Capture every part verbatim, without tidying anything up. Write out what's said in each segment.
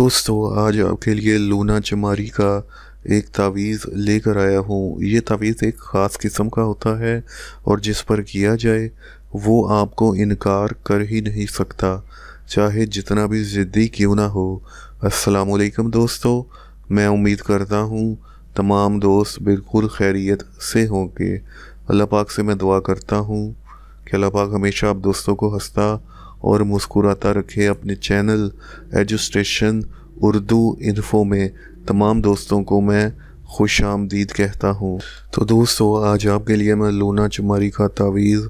दोस्तों, आज आपके लिए लूना चमारी का एक तावीज़ लेकर आया हूँ। ये तावीज़ एक ख़ास किस्म का होता है और जिस पर किया जाए वो आपको इनकार कर ही नहीं सकता, चाहे जितना भी ज़िद्दी क्यों ना हो। अस्सलाम वालेकुम दोस्तों, मैं उम्मीद करता हूँ तमाम दोस्त बिल्कुल खैरियत से होंगे। अल्लाह पाक से मैं दुआ करता हूँ कि अल्लाह पाक हमेशा आप दोस्तों को हंसता और मुस्कुराता रखे। अपने चैनल एजुस्टेशन उर्दू इन्फो में तमाम दोस्तों को मैं खुश आमदीद कहता हूँ। तो दोस्तों, आज आपके लिए मैं लूना चुमारी का तावीज़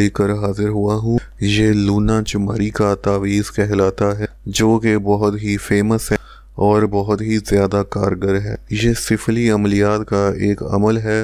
लेकर हाजिर हुआ हूँ। ये लूना चुमारी का तावीज़ कहलाता है, जो कि बहुत ही फेमस है और बहुत ही ज़्यादा कारगर है। ये सिफली अमलियात का एक अमल है।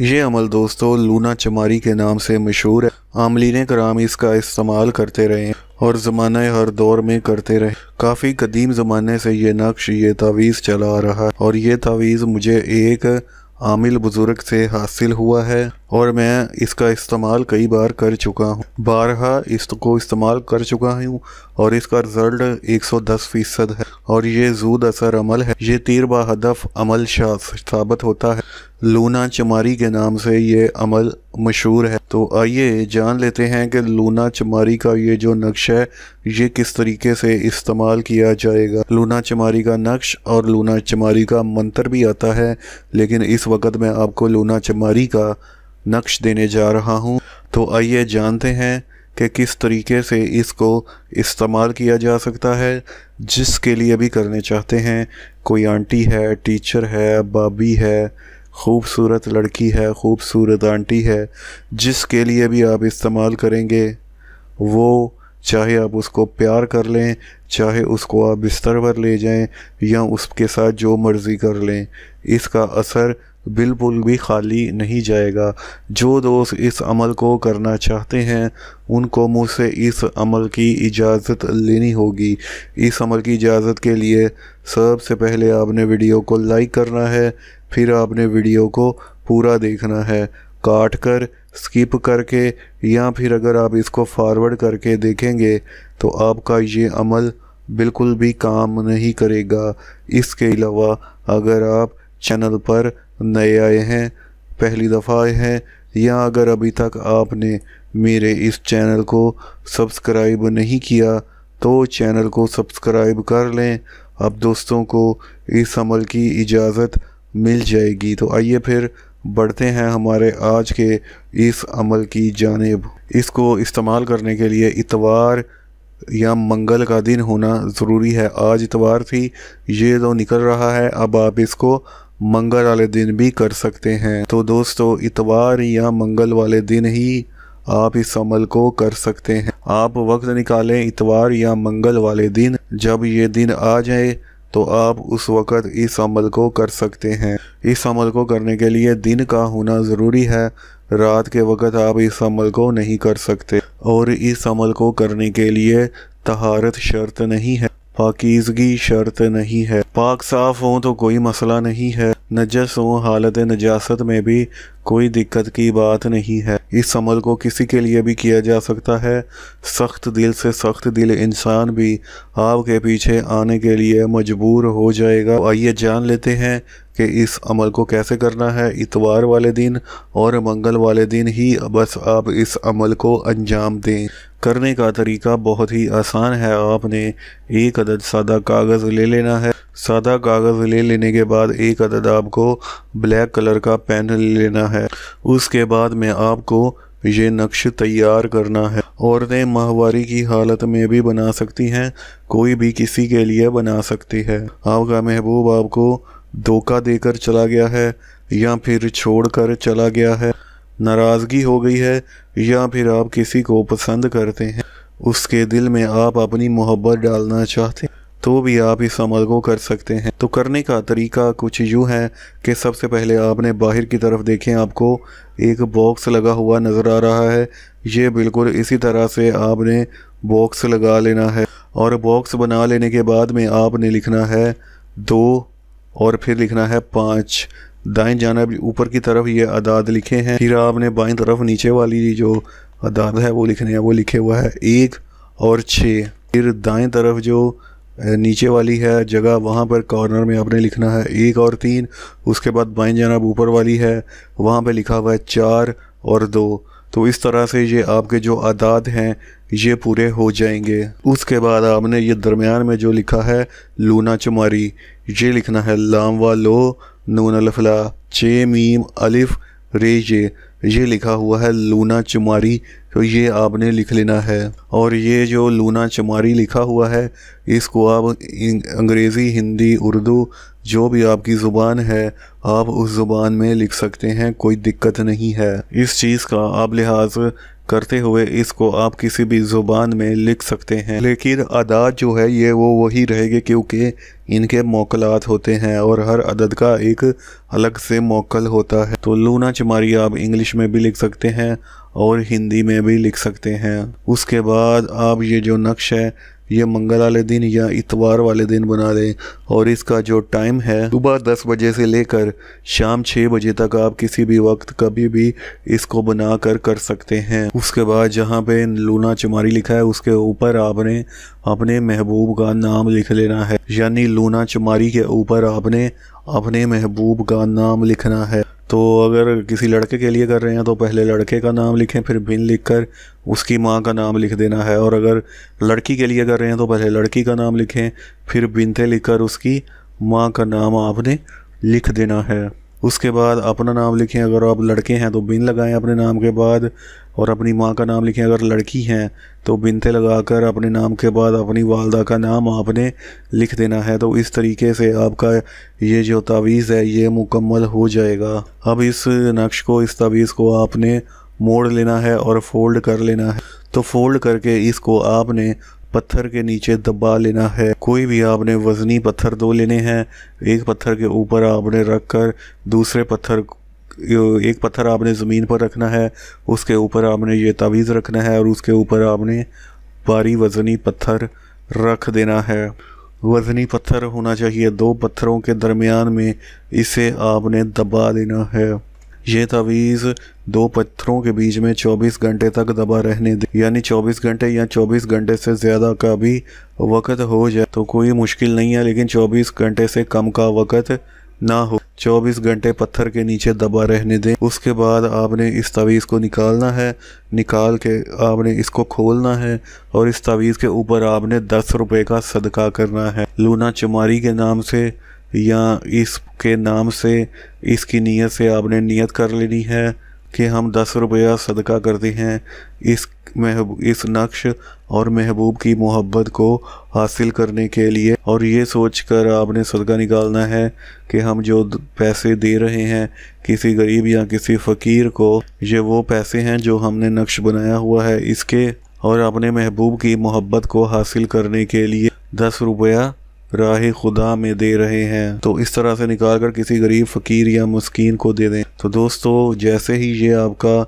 ये अमल दोस्तों लूना चमारी के नाम से मशहूर है। आमलीन कराम इसका इस्तेमाल करते रहे और ज़माने हर दौर में करते रहे। काफ़ी कदीम ज़माने से ये नक्श, ये तावीज़ चला आ रहा है और ये तावीज़ मुझे एक आमिल बुज़ुर्ग से हासिल हुआ है और मैं इसका इस्तेमाल कई बार कर चुका हूँ। बारहा इसको इस्तेमाल कर चुका हूँ और इसका रिज़ल्ट एक सौ दस फ़ीसद है और ये ज़ूद असर अमल है। ये तीर बा हदफ अमल साबित होता है। लूना चमारी के नाम से ये अमल मशहूर है। तो आइए जान लेते हैं कि लूना चमारी का ये जो नक्श है ये किस तरीके से इस्तेमाल किया जाएगा। लूना चमारी का नक्श और लूना चमारी का मंत्र भी आता है, लेकिन इस वक्त मैं आपको लूना चमारी का नक्श देने जा रहा हूं। तो आइए जानते हैं कि किस तरीके से इसको इस्तेमाल किया जा सकता है। जिसके लिए भी करने चाहते हैं, कोई आंटी है, टीचर है, बाबी है, खूबसूरत लड़की है, खूबसूरत आंटी है, जिसके लिए भी आप इस्तेमाल करेंगे वो, चाहे आप उसको प्यार कर लें, चाहे उसको आप बिस्तर पर ले जाएं या उसके साथ जो मर्ज़ी कर लें, इसका असर बिल्कुल भी खाली नहीं जाएगा। जो दोस्त इस अमल को करना चाहते हैं उनको मुझ से इस अमल की इजाज़त लेनी होगी। इस अमल की इजाज़त के लिए सबसे पहले आपने वीडियो को लाइक करना है, फिर आपने वीडियो को पूरा देखना है, काट कर, स्किप करके, या फिर अगर आप इसको फॉरवर्ड करके देखेंगे तो आपका ये अमल बिल्कुल भी काम नहीं करेगा। इसके अलावा अगर आप चैनल पर नए आए हैं, पहली दफ़ा आए हैं, या अगर अभी तक आपने मेरे इस चैनल को सब्सक्राइब नहीं किया तो चैनल को सब्सक्राइब कर लें। अब दोस्तों को इस अमल की इजाज़त मिल जाएगी। तो आइए फिर बढ़ते हैं हमारे आज के इस अमल की जानिब। इसको इस्तेमाल करने के लिए इतवार या मंगल का दिन होना ज़रूरी है। आज इतवार थी, ये तो निकल रहा है, अब आप इसको मंगल वाले दिन भी कर सकते हैं। तो दोस्तों, इतवार या मंगल वाले दिन ही आप इस अमल को कर सकते हैं। आप वक्त निकालें इतवार या मंगल वाले दिन, जब ये दिन आ जाए तो आप उस वक़्त इस अमल को कर सकते हैं। इस अमल को करने के लिए दिन का होना ज़रूरी है, रात के वक़्त आप इस अमल को नहीं कर सकते। और इस अमल को करने के लिए तहारत शर्त नहीं है, पाकीज़गी शर्त नहीं है। पाक साफ़ हों तो कोई मसला नहीं है, नजस हों, हालत नजासत में भी कोई दिक्कत की बात नहीं है। इस अमल को किसी के लिए भी किया जा सकता है। सख्त दिल से सख्त दिल इंसान भी आपके पीछे आने के लिए मजबूर हो जाएगा। आइए जान लेते हैं कि इस अमल को कैसे करना है। इतवार वाले दिन और मंगल वाले दिन ही बस आप इस अमल को अंजाम दें। करने का तरीका बहुत ही आसान है। आपने एक अदद सादा कागज़ ले लेना है। सादा कागज़ ले लेने के बाद एक अदद आपको ब्लैक कलर का पेन ले लेना है। उसके बाद में आपको ये नक्श तैयार करना है। औरतें माहवारी की हालत में भी बना सकती हैं, कोई भी किसी के लिए बना सकती है। आपका महबूब आपको धोखा देकर चला गया है या फिर छोड़कर चला गया है, नाराज़गी हो गई है, या फिर आप किसी को पसंद करते हैं, उसके दिल में आप अपनी मोहब्बत डालना चाहते हैं, तो भी आप इस अमल को कर सकते हैं। तो करने का तरीका कुछ यूँ है कि सबसे पहले आपने बाहर की तरफ देखें, आपको एक बॉक्स लगा हुआ नज़र आ रहा है। ये बिल्कुल इसी तरह से आपने बॉक्स लगा लेना है और बॉक्स बना लेने के बाद में आपने लिखना है दो और फिर लिखना है पाँच। दाएं जानिब ऊपर की तरफ ये अदाद लिखे हैं, फिर आपने बाएं तरफ नीचे वाली जो अदाद है वो लिखने है, वो लिखे हुआ है एक और छः। फिर दाएं तरफ जो नीचे वाली है जगह, वहाँ पर कॉर्नर में आपने लिखना है एक और तीन। उसके बाद बाएं जानिब ऊपर वाली है, वहाँ पे लिखा हुआ है चार और दो। तो इस तरह से ये आपके जो अदाद हैं ये पूरे हो जाएंगे। उसके बाद आपने ये दरमियान में जो लिखा है लूना चुमारी, ये लिखना है लाम वा लो नून अलफला चे मीम अलिफ रे ये, ये लिखा हुआ है लूना चुमारी। तो ये आपने लिख लेना है। और ये जो लूना चुमारी लिखा हुआ है इसको आप अंग्रेज़ी, हिंदी, उर्दू, जो भी आपकी ज़ुबान है आप उस ज़ुबान में लिख सकते हैं, कोई दिक्कत नहीं है। इस चीज़ का आप लिहाज करते हुए इसको आप किसी भी ज़ुबान में लिख सकते हैं, लेकिन अदाद जो है ये वो वही रहेगी क्योंकि इनके मौकलात होते हैं और हर अदद का एक अलग से मौकल होता है। तो लूना चुमारी आप इंग्लिश में भी लिख सकते हैं और हिंदी में भी लिख सकते हैं। उसके बाद आप ये जो नक्श है ये मंगल वाले दिन या इतवार वाले दिन बना लें, और इसका जो टाइम है सुबह दस बजे से लेकर शाम छः बजे तक आप किसी भी वक्त कभी भी इसको बना कर कर सकते हैं। उसके बाद जहाँ पे लूना चुमारी लिखा है उसके ऊपर आपने अपने महबूब का नाम लिख लेना है, यानी लूना चुमारी के ऊपर आपने अपने महबूब का नाम लिखना है। तो अगर किसी लड़के के लिए कर रहे हैं तो पहले लड़के का नाम लिखें, फिर बिन लिखकर उसकी माँ का नाम लिख देना है। और अगर लड़की के लिए कर रहे हैं तो पहले लड़की का नाम लिखें, फिर बिनते लिखकर उसकी माँ का नाम आपने लिख देना है। उसके बाद अपना नाम लिखें, अगर आप लड़के हैं तो बिन लगाएं अपने नाम के बाद, और अपनी माँ का नाम लिखें अगर लड़की हैं तो बिनते लगाकर अपने नाम के बाद अपनी वालदा का नाम आपने लिख देना है। तो इस तरीके से आपका ये जो तावीज़ है ये मुकम्मल हो जाएगा। अब इस नक्श को, इस तावीज़ को आपने मोड़ लेना है और फोल्ड कर लेना है। तो फोल्ड करके इसको आपने पत्थर के नीचे दबा लेना है। कोई भी आपने वज़नी पत्थर दो लेने हैं, एक पत्थर के ऊपर आपने रख कर दूसरे पत्थर, एक पत्थर आपने ज़मीन पर रखना है, उसके ऊपर आपने ये तावीज़ रखना है और उसके ऊपर आपने भारी वज़नी पत्थर रख देना है। वज़नी पत्थर होना चाहिए दो पत्थरों के दरमियान में, इसे आपने दबा देना है। ये तावीज़ दो पत्थरों के बीच में चौबीस घंटे तक दबा रहने दें, यानी चौबीस घंटे या चौबीस घंटे से ज़्यादा का भी वक़्त हो जाए तो कोई मुश्किल नहीं है, लेकिन चौबीस घंटे से कम का वक़्त ना हो। चौबीस घंटे पत्थर के नीचे दबा रहने दें। उसके बाद आपने इस तावीज़ को निकालना है, निकाल के आपने इसको खोलना है और इस तावीज़ के ऊपर आपने दस रुपये का सदका करना है। लूना चुमारी के नाम से या इसके नाम से, इसकी नीयत से आपने नीयत कर लेनी है कि हम दस रुपया सदका करते हैं इस महब इस नक्श और महबूब की मोहब्बत को हासिल करने के लिए। और ये सोचकर आपने सदका निकालना है कि हम जो पैसे दे रहे हैं किसी गरीब या किसी फ़कीर को, ये वो पैसे हैं जो हमने नक्श बनाया हुआ है इसके और अपने महबूब की मोहब्बत को हासिल करने के लिए दस रुपया राह खुदा में दे रहे हैं। तो इस तरह से निकाल कर किसी गरीब, फ़कीर या मस्कीन को दे दें। तो दोस्तों जैसे ही ये आपका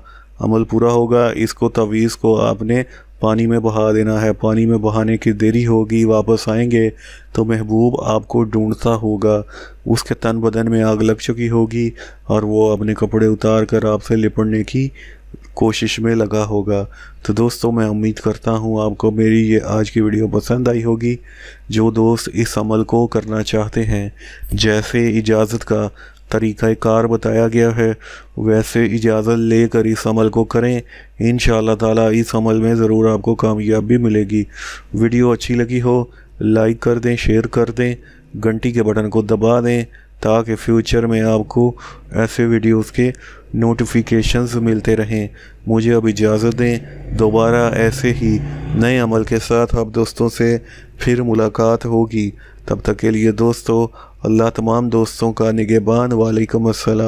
अमल पूरा होगा इसको, तावीज़ को आपने पानी में बहा देना है। पानी में बहाने की देरी होगी, वापस आएंगे तो महबूब आपको ढूंढता होगा, उसके तन बदन में आग लग चुकी होगी और वो अपने कपड़े उतार कर आपसे लिपटने की कोशिश में लगा होगा। तो दोस्तों मैं उम्मीद करता हूँ आपको मेरी ये आज की वीडियो पसंद आई होगी। जो दोस्त इस अमल को करना चाहते हैं, जैसे इजाज़त का तरीक़ाकार बताया गया है वैसे इजाज़त लेकर इस अमल को करें, इंशाअल्लाह ताला इस अमल में ज़रूर आपको कामयाबी मिलेगी। वीडियो अच्छी लगी हो लाइक कर दें, शेयर कर दें, घंटी के बटन को दबा दें ताकि फ्यूचर में आपको ऐसे वीडियोस के नोटिफिकेशंस मिलते रहें। मुझे अब इजाज़त दें, दोबारा ऐसे ही नए अमल के साथ आप दोस्तों से फिर मुलाकात होगी। तब तक के लिए दोस्तों, अल्लाह तमाम दोस्तों का निगहबान। वालेकुम अस्सलाम।